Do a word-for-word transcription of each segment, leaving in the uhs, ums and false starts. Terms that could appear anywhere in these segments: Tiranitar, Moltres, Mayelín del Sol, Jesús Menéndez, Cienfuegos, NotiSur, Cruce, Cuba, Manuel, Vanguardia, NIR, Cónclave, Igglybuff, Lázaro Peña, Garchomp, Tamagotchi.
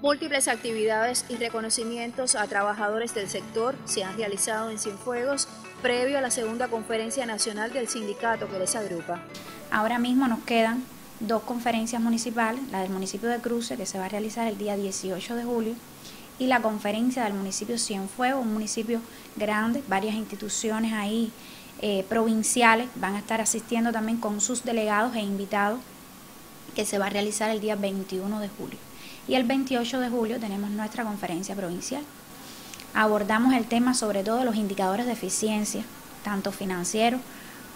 Múltiples actividades y reconocimientos a trabajadores del sector se han realizado en Cienfuegos previo a la segunda conferencia nacional del sindicato que les agrupa. Ahora mismo nos quedan dos conferencias municipales, la del municipio de Cruce, que se va a realizar el día dieciocho de julio, y la conferencia del municipio Cienfuegos, un municipio grande, varias instituciones ahí eh, provinciales van a estar asistiendo también con sus delegados e invitados, que se va a realizar el día veintiuno de julio. Y el veintiocho de julio tenemos nuestra conferencia provincial. Abordamos el tema sobre todo los indicadores de eficiencia, tanto financieros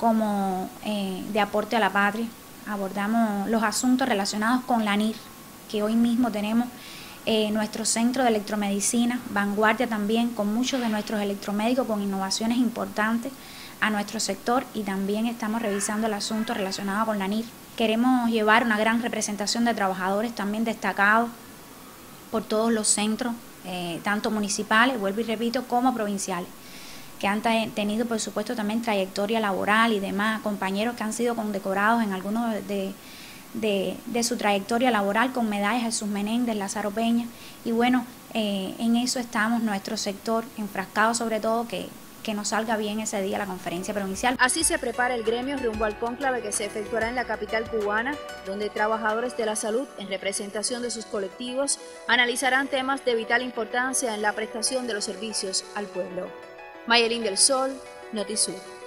como eh, de aporte a la patria. Abordamos los asuntos relacionados con la N I R, que hoy mismo tenemos eh, nuestro centro de electromedicina, Vanguardia también, con muchos de nuestros electromédicos, con innovaciones importantes a nuestro sector, y también estamos revisando el asunto relacionado con la N I R. Queremos llevar una gran representación de trabajadores también destacados por todos los centros, eh, tanto municipales, vuelvo y repito, como provinciales, que han tenido por supuesto también trayectoria laboral y demás, compañeros que han sido condecorados en algunos de, de, de su trayectoria laboral con medallas, Jesús Menéndez, Lázaro Peña, y bueno, eh, en eso estamos nuestro sector, enfrascado sobre todo que, que nos salga bien ese día la conferencia provincial. Así se prepara el gremio rumbo al cónclave que se efectuará en la capital cubana, donde trabajadores de la salud, en representación de sus colectivos, analizarán temas de vital importancia en la prestación de los servicios al pueblo. Mayelín del Sol, NotiSur.